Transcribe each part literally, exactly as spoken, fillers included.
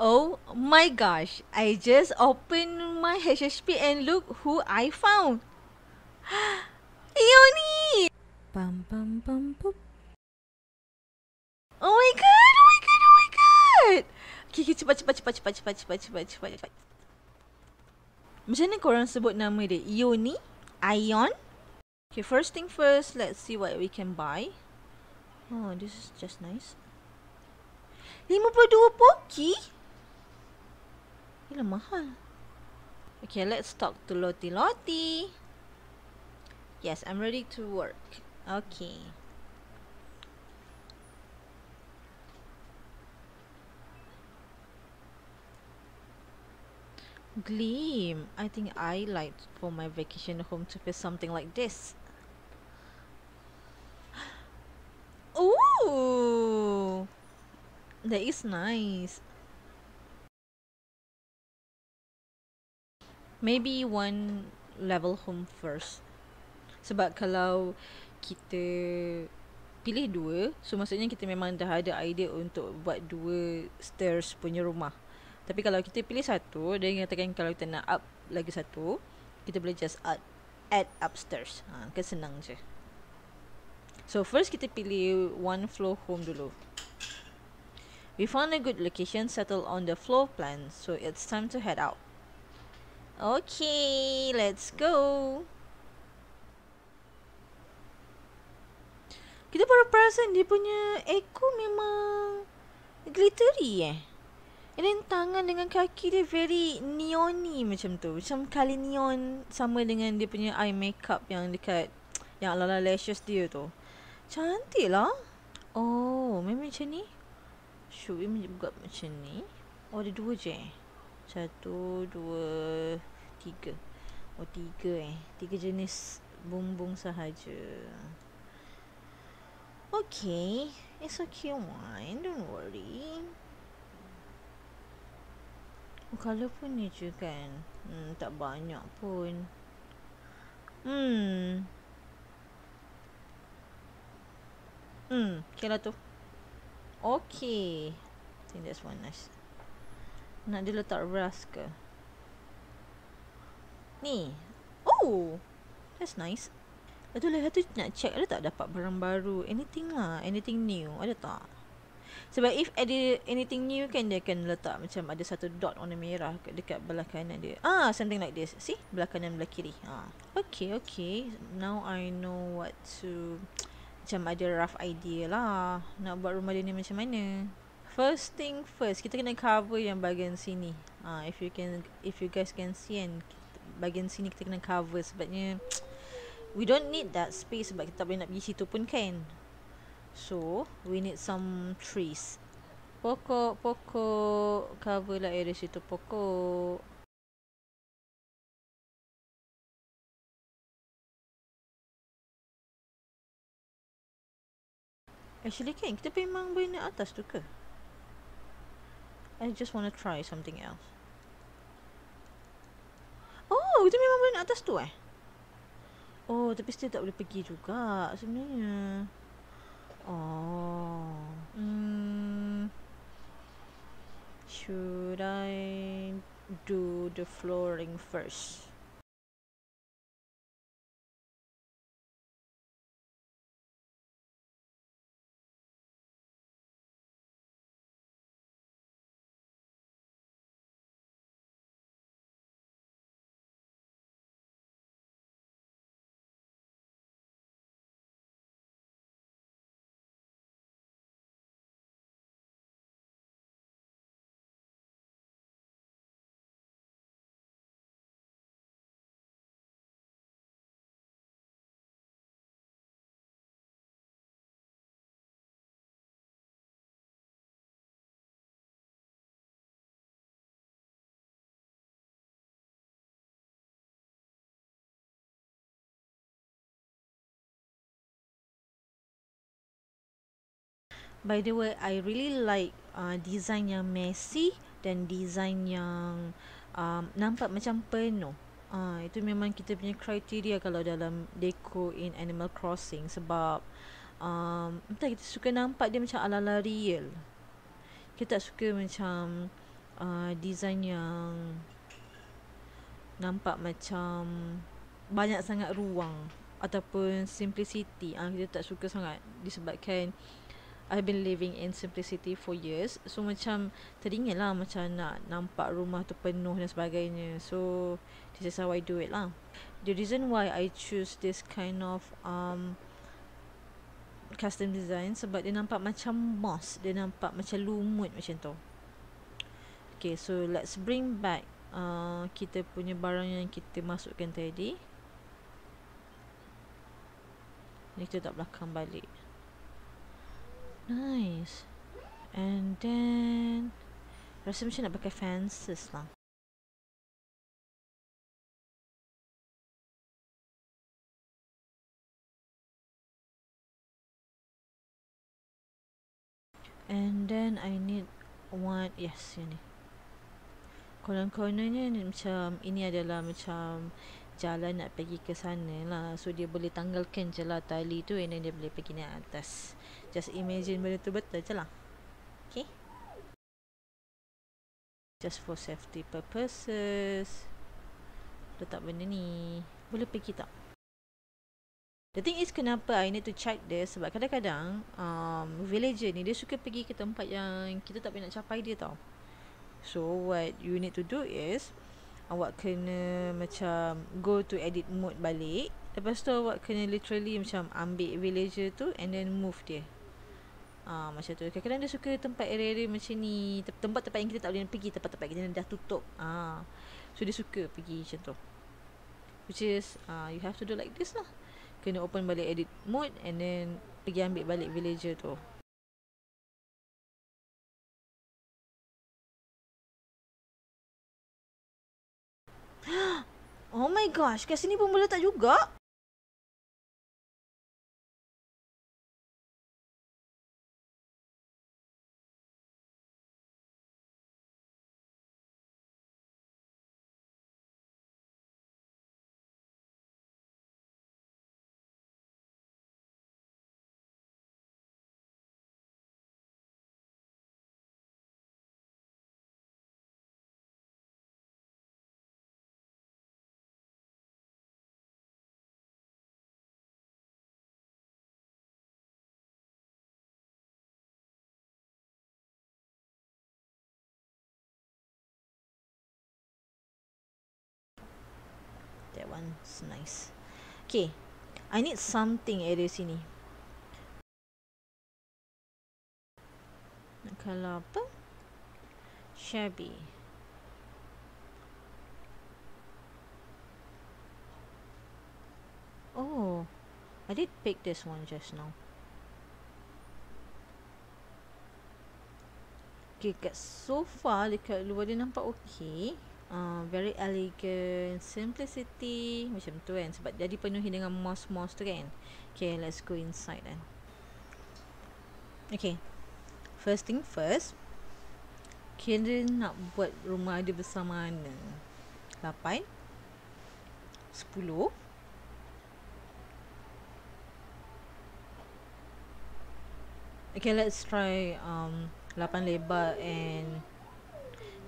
Oh my gosh, I just opened my H H P and look who I found. Ione! Bum, bum, bum, boop. Oh my god, oh my god, oh my god! Okay, okay, cepat, cepat, cepat, cepat, cepat, cepat, cepat, cepat, cepat. Macam mana korang sebut nama dia? Ione? Ione? Okay, first thing first, let's see what we can buy. Oh, this is just nice. fifty-two Poki? Gila mahal. Okay, let's talk to Lottie. Lottie! Yes, I'm ready to work. Okay. Gleam. I think I like for my vacation home to be something like this. Ooh, that is nice. Maybe one level home first. Sebab kalau kita pilih dua, so maksudnya kita memang dah ada idea untuk buat dua stairs punya rumah. Tapi kalau kita pilih satu, dia katakan kalau kita nak up lagi satu, kita boleh just add, add upstairs. Ha, kan senang je. So first kita pilih one floor home dulu. We found a good location, settle on the floor plan. So it's time to head out. Okay, let's go. Kita baru perasan dia punya ekor memang glittery eh. And then tangan dengan kaki dia very neoni macam tu. Macam colour neon sama dengan dia punya eye makeup yang dekat yang ala-ala lashes dia tu. Cantik lah. Oh, memang macam ni. Should we buka macam ni? Oh, ada dua je. Satu, dua, tiga. Oh, tiga eh. Tiga jenis bumbung sahaja. Okay, it's okay one, don't worry. Oh, colour pun ni je kan. Hmm, tak banyak pun. Hmm. Hmm, okay lah tu. Okay, I think that's one nice. Nak dia letak brush ke? Ni. Oh, that's nice. Lepas tu lepas tu nak check ada tak dapat barang baru. Anything lah, anything new. Ada tak? Sebab if ada anything new kan, dia akan letak macam ada satu dot warna merah dekat belah kanan dia. Ah, something like this. See? Belah kanan, belah kiri. Ah. Okay, okay. Now I know what to... Macam ada rough idea lah. Nak buat rumah dia ni macam mana. First thing first, kita kena cover yang bahagian sini. Ah, if you can, if you guys can see kan, bahagian sini kita kena cover sebabnya we don't need that space sebab kita tak boleh nak pergi situ pun kan. So, we need some trees. Pokok, pokok. Cover lah area situ pokok. Actually kan, kita memang boleh naik atas tu ke? I just want to try something else. Oh, kita memang boleh naik atas tu eh? Oh, tapi still tak boleh pergi juga sebenarnya. Oh, hmm. Should I do the flooring first? By the way, I really like uh, design yang messy dan design yang um, nampak macam penuh. Uh, itu memang kita punya kriteria kalau dalam deco in Animal Crossing sebab um, entah kita suka nampak dia macam ala-ala real. Kita tak suka macam uh, design yang nampak macam banyak sangat ruang ataupun simplicity. Ah, kita tak suka sangat disebabkan I've been living in simplicity for years. So macam teringat lah macam nak nampak rumah tu penuh dan sebagainya. So this is how I do it lah. The reason why I choose this kind of um, custom design sebab dia nampak macam moss. Dia nampak macam lumut macam tu. Okay, so let's bring back uh, kita punya barang yang kita masukkan tadi. Ni kita tak belakang balik. Nice. And then rasa macam nak pakai fences lah. And then I need one. Yes, ini corner-cornernya ni macam, ini adalah macam jalan nak pergi ke sana lah. So dia boleh tanggalkan je lah tali tu, and then dia boleh pergi naik atas. Just imagine benda tu betul je lah. Okay, just for safety purposes letak benda ni. Boleh pergi tak? The thing is, kenapa I need to check this, sebab kadang-kadang um, villager ni dia suka pergi ke tempat yang kita tak boleh nak capai dia tau. So what you need to do is, awak kena macam go to edit mode balik. Lepas tu awak kena literally macam ambil villager tu and then move dia. Ah, macam tu. Kadang-kadang dia suka tempat area-area macam ni, tempat-tempat yang kita tak boleh pergi, tempat-tempat kita dah tutup. Ah, so dia suka pergi macam tu. Which is ah, you have to do like this lah. Kena open balik edit mode and then pergi ambil balik villager tu. Oh my gosh, kat sini pun boleh letak juga. That one's nice. Okay, I need something area sini. Nak kalau apa? Shabby. Oh, I did pick this one just now. Okay, kat sofa dekat luar dia nampak okay. Uh, very elegant, simplicity macam tu kan, sebab dia dipenuhi dengan moss-moss tu kan. Okay, let's go inside then. Okay, first thing first, kira nak buat rumah dia besar mana? lapan, sepuluh, okay, let's try um, lapan lebar and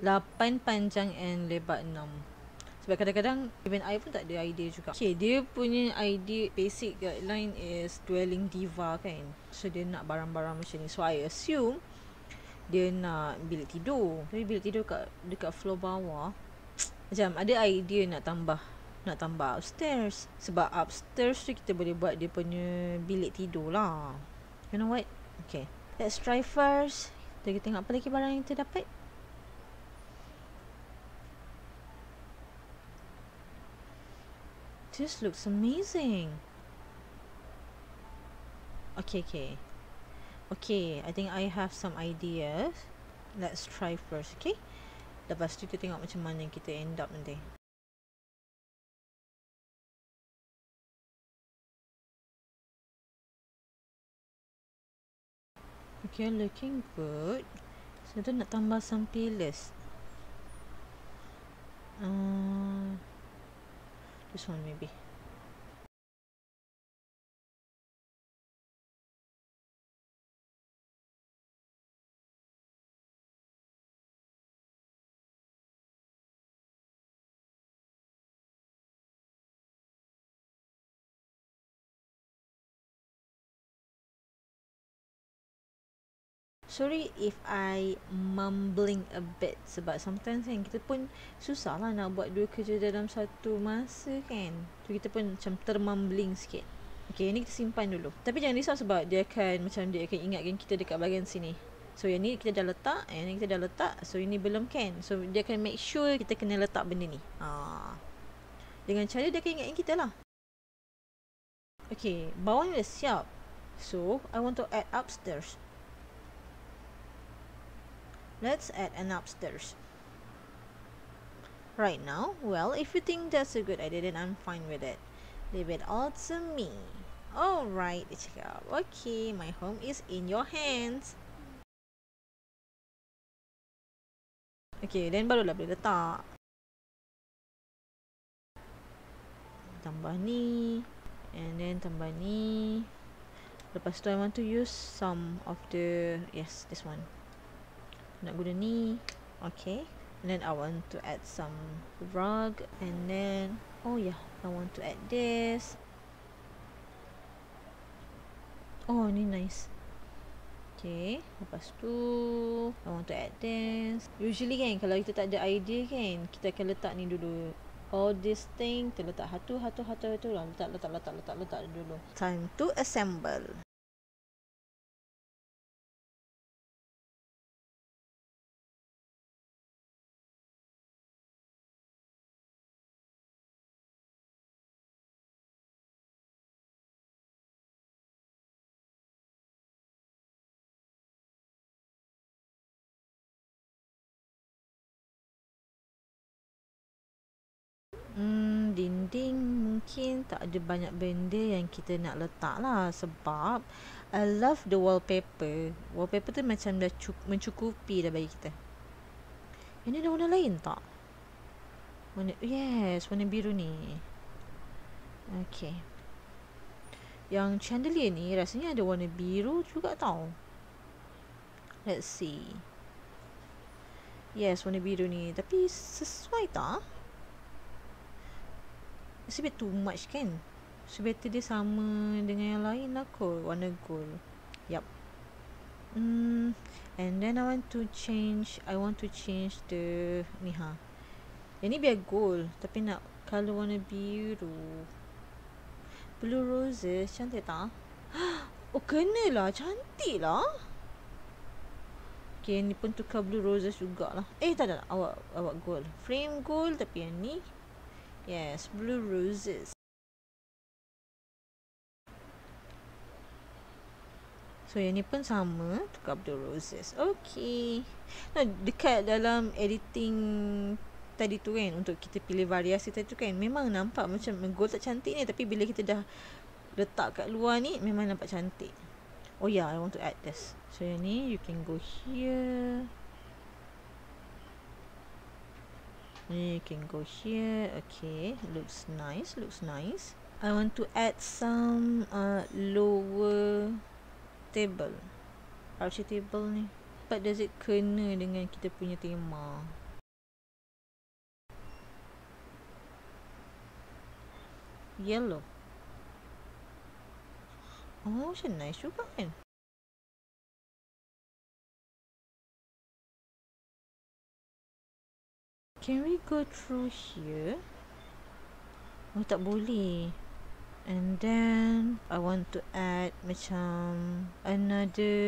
lapan panjang and lebar enam. Sebab kadang-kadang even I pun tak ada idea juga. Okay, dia punya idea basic guideline is Dwelling Diva kan. So dia nak barang-barang macam ni. So I assume dia nak bilik tidur. Tapi bilik tidur kat, dekat floor bawah, macam ada idea nak tambah, nak tambah upstairs. Sebab upstairs tu kita boleh buat dia punya bilik tidur lah. You know what? Okay, let's try first. Kita tengok apa lagi barang yang kita dapat. This looks amazing. Okay, okay. Okay, I think I have some ideas. Let's try first, okay? Lepas tu kita tengok macam mana kita end up nanti. Okay, looking good. So tu nak tambah some pillars. Um, This one maybe. sorry if I mumbling a bit, sebab sometimes kan kita pun susah lah nak buat dua kerja dalam satu masa kan, tu kita pun macam termumbling sikit. Okay, ni kita simpan dulu, tapi jangan risau sebab dia akan macam dia akan ingatkan kita dekat bahagian sini. So yang ni kita dah letak, yang ni kita dah letak, so ini belum kan, so dia akan make sure kita kena letak benda ni ha. Dengan cara dia akan ingatkan kita lah. Okay, bawah ni dah siap, so I want to add upstairs. Let's add an upstairs right now. Well, if you think that's a good idea, then I'm fine with it. Leave it all to me. Alright, dia cakap, okay, my home is in your hands. Okay, then barulah boleh letak. Tambah ni, and then tambah ni. Lepas tu I want to use some of the, yes, this one. Nak guna ni. Okay, and then I want to add some rug, and then, oh yeah, I want to add this. Oh, ni nice. Okay, lepas tu I want to add this. Usually kan kalau kita tak ada idea kan, kita akan letak ni dulu. All this thing kita letak hatu, hatu, hatu, hatu lah. Letak, letak, letak, letak, letak dulu. Time to assemble. Hmm, dinding mungkin tak ada banyak benda yang kita nak letak lah, sebab I love the wallpaper. Wallpaper tu macam dah mencukupi dah bagi kita. Ini ada warna lain tak? Warna, yes, warna biru ni. Okay, yang chandelier ni rasanya ada warna biru juga tau. Let's see. Yes, warna biru ni, tapi sesuai tak? It's a bit too much kan. So better dia sama dengan yang lain lah kot, warna gold. Yup. Hmm. And then I want to change, I want to change the ni ha. Yang ni biar gold, tapi nak colour warna biru. Blue Roses cantik tak? Oh, kenalah, cantik lah. Okay, ni pun tukar Blue Roses jugalah. Eh tak ada, awak awak gold. Frame gold, tapi yang ni, yes, Blue Roses. So yang ni pun sama, tukar Blue Roses. Okay, nah, dekat dalam editing tadi tu kan, untuk kita pilih variasi tadi tu kan, memang nampak macam gold tak cantik ni, tapi bila kita dah letak kat luar ni, memang nampak cantik. Oh yeah, I want to add this. So yang ni, you can go here. You can go here. Okay, looks nice, looks nice. I want to add some uh, lower table, archie table ni. But does it kena dengan kita punya tema? Yellow. Oh, macam nice juga kan. Can we go through here? Oh, tak boleh. And then I want to add macam another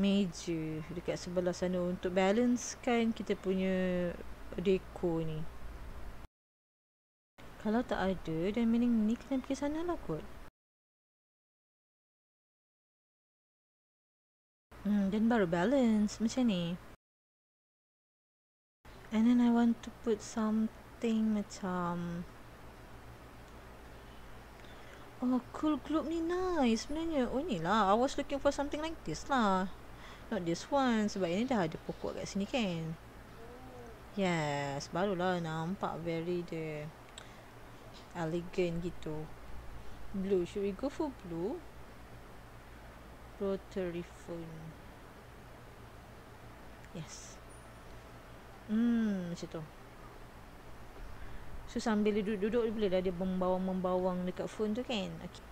meja dekat sebelah sana untuk balancekan kita punya deco ni. Kalau tak ada, dan meaning ni kena pergi sana lah kot. Hmm, dan baru balance macam ni. And then I want to put something macam, oh, cool globe ni nice sebenarnya. Oh ni lah, I was looking for something like this lah. Not this one, sebab ini dah ada pokok kat sini kan. Yes, barulah nampak very the elegant gitu. Blue, should we go for blue? Rotary phone. Yes. Hmm, macam tu. So sambil duduk-duduk boleh lah dia membawang-membawang dekat phone tu kan. Okay.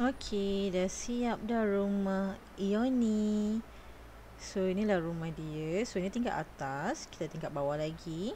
Okey, dah siap dah rumah Ione. So inilah rumah dia. So ini tingkat atas, kita tingkat bawah lagi.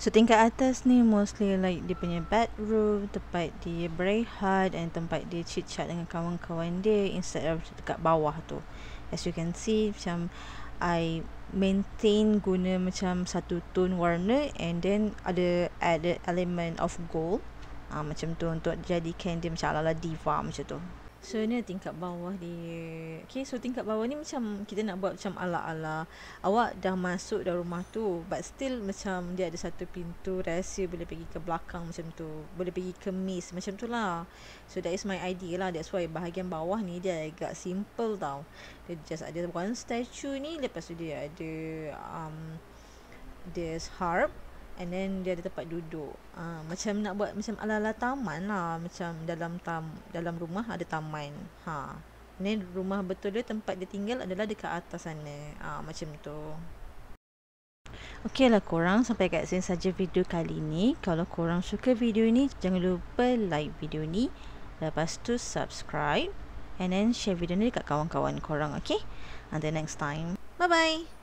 So tingkat atas ni mostly like dia punya bedroom, tempat dia berehat dan tempat dia chit chat dengan kawan-kawan dia, instead of dekat bawah tu. As you can see, macam I maintain guna macam satu tone warna and then ada added element of gold. Ah, macam tu untuk jadikan dia macam ala-ala diva macam tu. So ni tingkat bawah dia. Okay, so tingkat bawah ni macam kita nak buat macam ala-ala awak dah masuk dah rumah tu, but still macam dia ada satu pintu rahsia, boleh pergi ke belakang macam tu, boleh pergi ke maze macam tu lah. So that is my idea lah. That's why bahagian bawah ni dia agak simple tau. Dia just ada one statue ni, lepas tu dia ada um, this harp. And then dia ada tempat duduk. Uh, macam nak buat macam ala-ala taman lah. Macam dalam tam, dalam rumah ada taman. Ha. Ni rumah betul dia, tempat dia tinggal adalah dekat atas sana. Uh, macam tu. Okeylah korang, sampai kat sini saja video kali ni. Kalau korang suka video ni, jangan lupa like video ni. Lepas tu subscribe. And then share video ni dekat kawan-kawan korang. Okay. Until next time. Bye-bye.